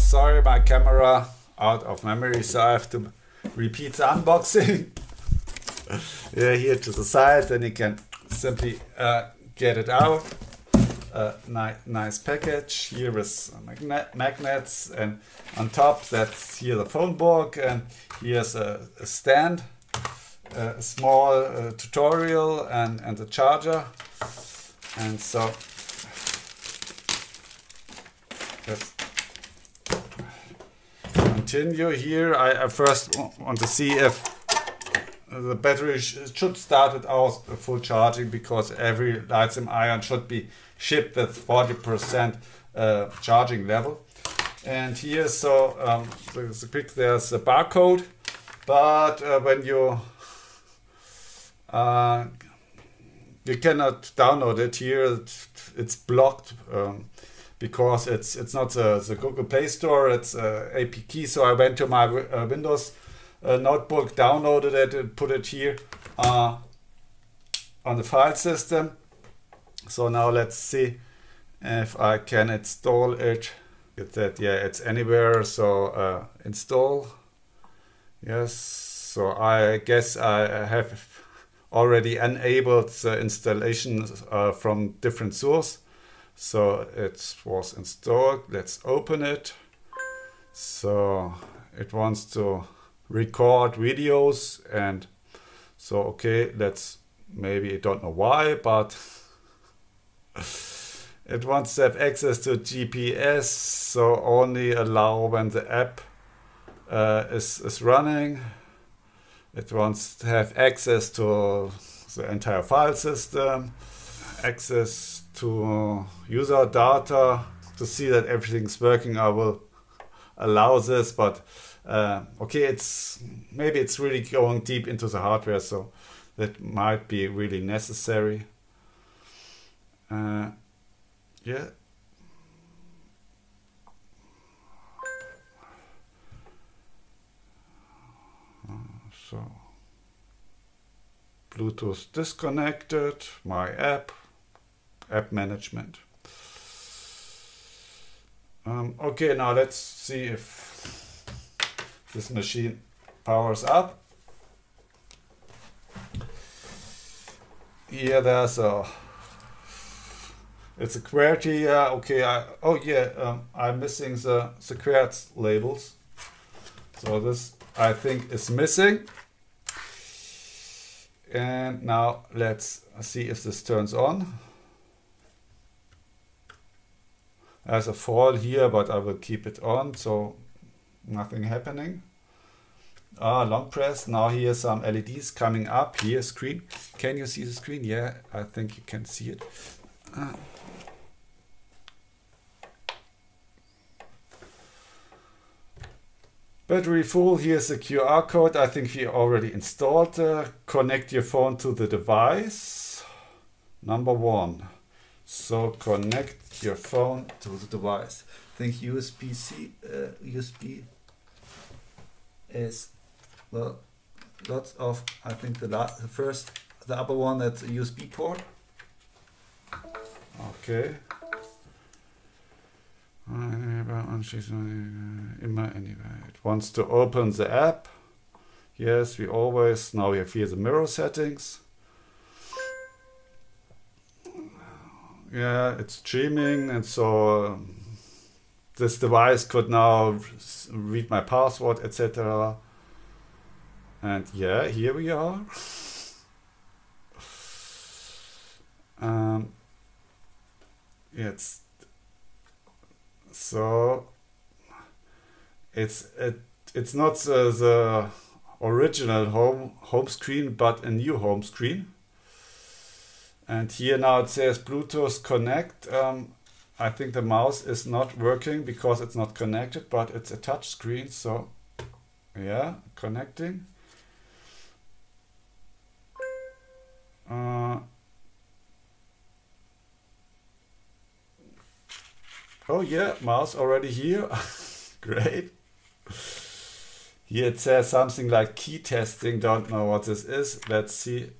sorry, my camera out of memory, so I have to repeat the unboxing. Yeah, here to the side, then you can simply get it out. Nice package here with magnets, and on top that's here the phone book, and here's a stand, a small tutorial, and the charger. And so let's continue here. I first want to see if the battery should start without full charging, because every lithium ion should be shipped with 40% charging level. And here, so there's a barcode, but when you you cannot download it here, it's blocked because it's not the Google Play Store, it's APK. So I went to my Windows notebook, downloaded it, and put it here on the file system. So now let's see if I can install it. Get that? Yeah, it's Anyware. So install. Yes. So I guess I have already enabled the installation from different source. So it was installed. Let's open it. So it wants to record videos, and so okay, that's maybe, I don't know why, but it wants to have access to GPS, so only allow when the app is running. It wants to have access to the entire file system, access to user data. To see that everything's working, I will allow this, but okay, maybe it's really going deep into the hardware, so that might be really necessary. Yeah. So Bluetooth disconnected, my app management. Okay, now let's see if this machine powers up. Yeah, there's a, it's a QWERTY. Okay, I'm missing the QWERTZ labels. So this I think is missing. And now let's see if this turns on. There's a fall here, but I will keep it on. So nothing happening. Long press. Now here some LEDs coming up. Here screen. Can you see the screen? Yeah, I think you can see it. Battery full. Here's the QR code. I think we already installed. Connect your phone to the device. Number one. So connect your phone to the device. Think USB-C, USB is, well, lots of, I think the upper one, that's a USB port. Okay. It wants to open the app. Yes, we always, now we have here the mirror settings. Yeah, it's streaming, and so this device could now read my password, etc. And yeah, here we are. It's not the original home screen, but a new home screen. And here now it says Bluetooth connect. I think the mouse is not working because it's not connected, but it's a touch screen. So yeah, connecting. Oh yeah, mouse already here. Great. Here it says something like key testing. Don't know what this is. Let's see.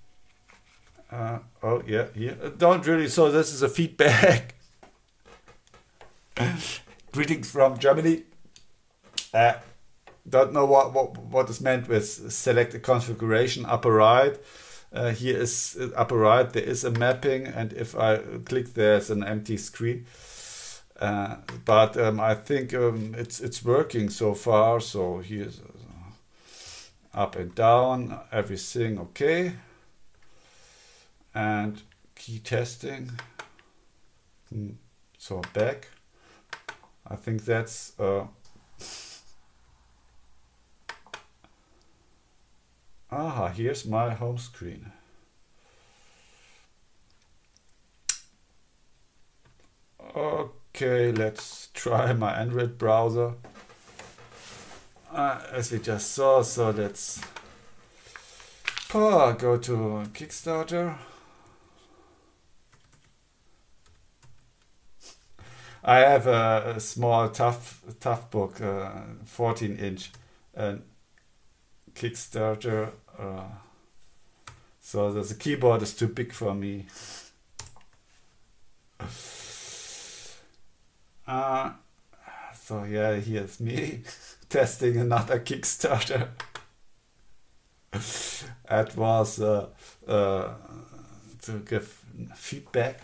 Oh yeah, here. Don't really. So this is a feedback. Greetings from Germany. Don't know what is meant with select a configuration upper right. Here is upper right, there is a mapping, and if I click, there's an empty screen. But I think it's working so far. So here's up and down, everything okay. And key testing. So back. I think that's aha, here's my home screen. Okay, let's try my Android browser. As we just saw, so let's go to Kickstarter. I have a small tough book, 14-inch, and Kickstarter. So the keyboard is too big for me. So yeah, here's me testing another Kickstarter. That was to give feedback.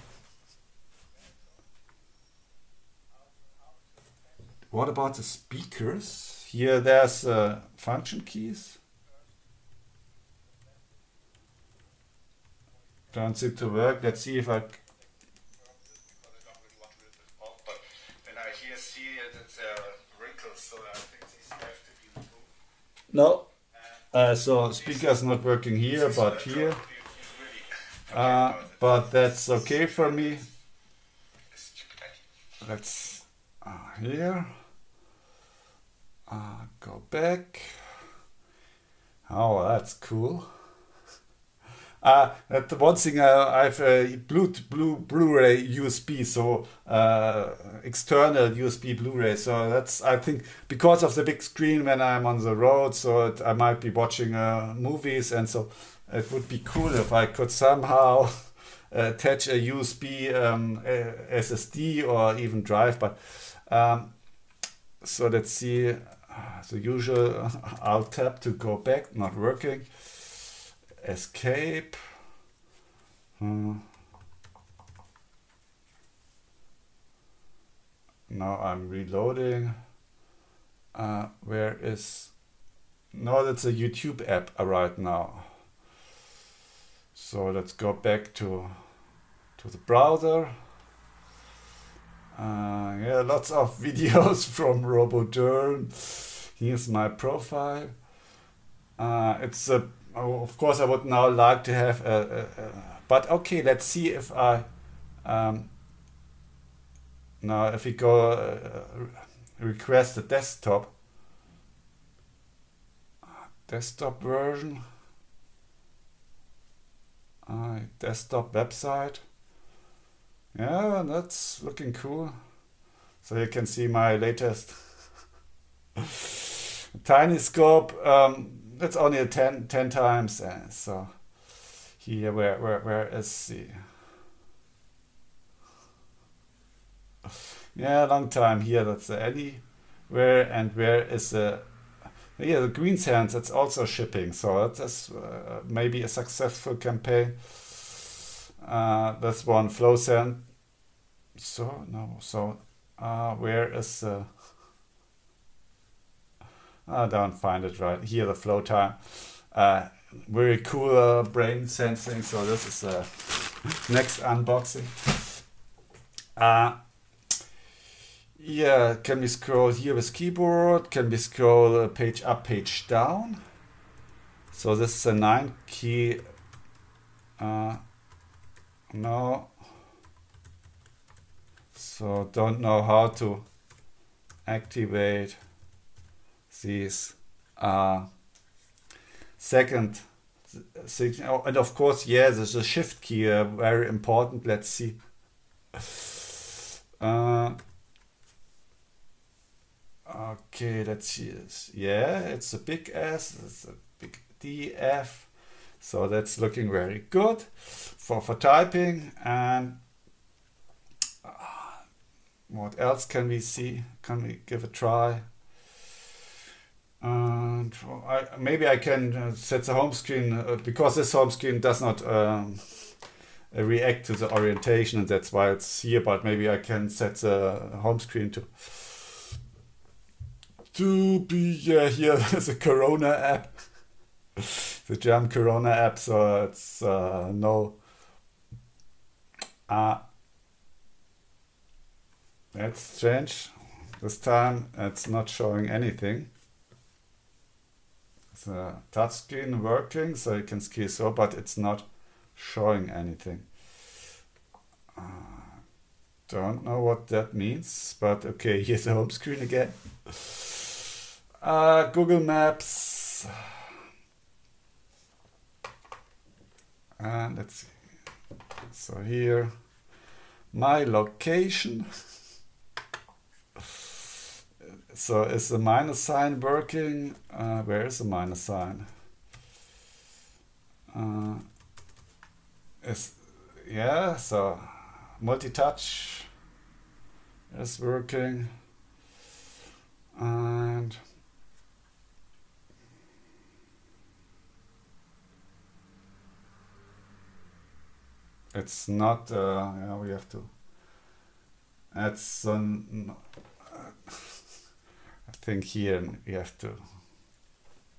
What about the speakers? Here there's function keys. Don't seem to work. Let's see if I... But when I here see that there are wrinkles, so I think these have to be removed. No. So speakers not working here, but here. But that's okay for me. Let's... here. Go back. Oh, that's cool. That's the one thing. I've a Blu-ray USB, so external USB Blu-ray. So that's, I think, because of the big screen when I'm on the road, so I might be watching movies, and so it would be cool if I could somehow attach a USB SSD or even drive. But so let's see. The usual Alt tab to go back, not working. Escape. Now I'm reloading. Where is... No, that's a YouTube app right now. So let's go back to the browser. Yeah, lots of videos from Robo Durden. Here's my profile. It's a, of course I would now like to have a but okay, let's see if I now if we go request the desktop version, desktop website. Yeah, that's looking cool. So you can see my latest tiny scope. It's only a 10 times. So here, where is the... Yeah, long time here. That's the Anyware, and where is the... Yeah, the green sands. That's also shipping. So that's maybe a successful campaign. That's one flow sand. So no, so where is I don't find it right here, the flow time. Very cool brain sensing. So this is the next unboxing. Yeah, can we scroll here with keyboard? Can we scroll page up, page down? So this is a 9 key. No, so don't know how to activate these second signal. And of course, yeah, there's a shift key, very important. Let's see. Okay, let's see. Yeah, it's a big S, it's a big D, F. So that's looking very good for typing. And what else can we see? Can we give a try? And maybe I can set the home screen, because this home screen does not react to the orientation, and that's why it's here. But maybe I can set the home screen to be here, the Corona app, the German Corona app. So it's that's strange. This time it's not showing anything. The touch screen working, so you can ski, so, but it's not showing anything. Don't know what that means, but okay, here's the home screen again. Google Maps, and let's see. So here, my location. So is the minus sign working? Where is the minus sign? Yeah, so multi-touch is working. And it's not, yeah, we have to, that's I think here we have to,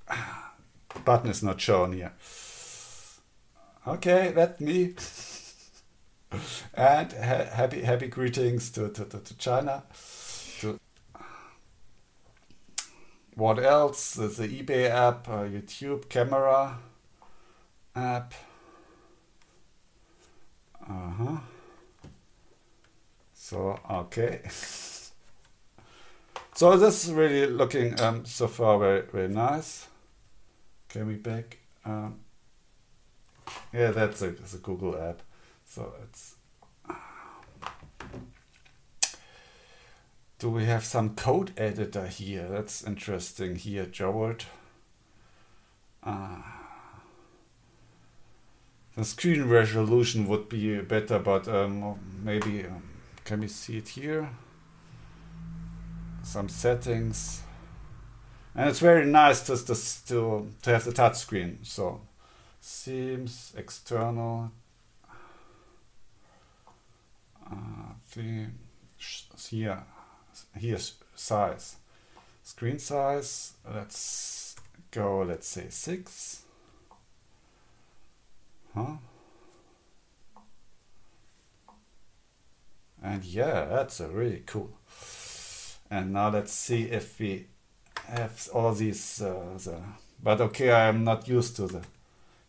the button is not shown here. Okay, that's me. And happy greetings to China. What else? The eBay app, YouTube, camera app. Uh-huh. So, okay. So this is really looking so far very, very nice. Can we back? Yeah, that's it. It's a Google app. So it's. Do we have some code editor here? That's interesting. Here, Jaword. The screen resolution would be better, but maybe can we see it here? Some settings, and it's very nice to have the touch screen. So seems external theme here's size, screen size. Let's go. Let's say 6. Huh? And yeah, that's a really cool. And now let's see if we have all these, but okay, I'm not used to the,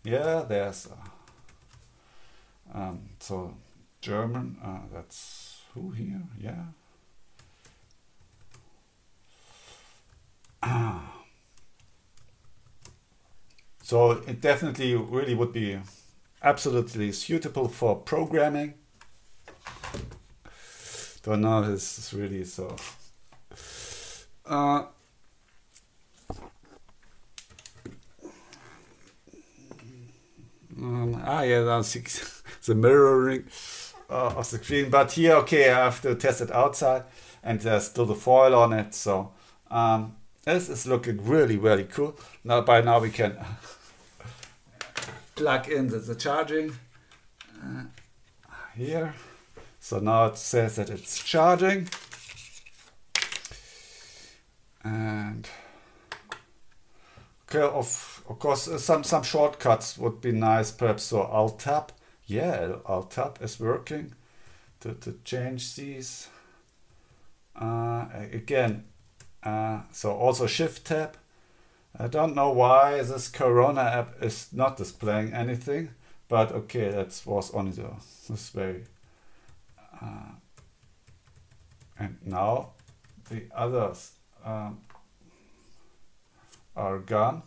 yeah, there's, so German, that's who here, yeah. So it definitely really would be absolutely suitable for programming. Don't know if this is really so. Yeah, that's the mirroring of the screen. But here, okay, I have to test it outside, and there's still the foil on it. So this is looking really, really cool. Now, by now we can plug in the charging here. So now it says that it's charging. And okay, of course some shortcuts would be nice, perhaps. So Alt Tab, yeah, Alt Tab is working to change these. Again, so also Shift Tab. I don't know why this Corona app is not displaying anything, but okay, that was only this very. And now the others. Are gone.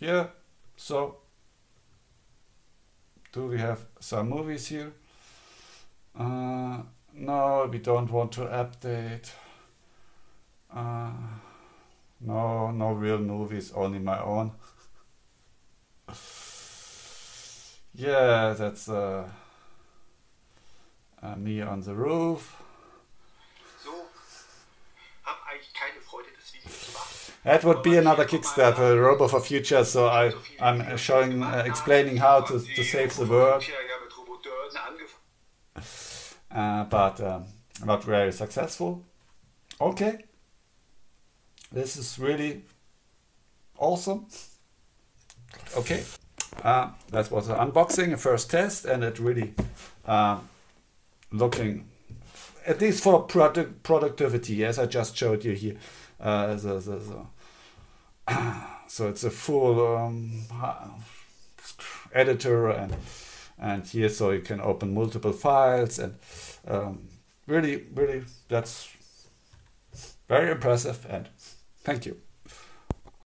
Yeah, so do we have some movies here? No, we don't want to update. No real movies, only my own. Yeah, that's me on the roof. That would be another Kickstarter, Robo for Future. So I'm showing, explaining how to save the world. But not very successful. Okay. This is really awesome. Okay. That was an unboxing, a first test, and it really looking, at least for productivity, as I just showed you here. So it's a full editor, and here so you can open multiple files, and really that's very impressive, and thank you.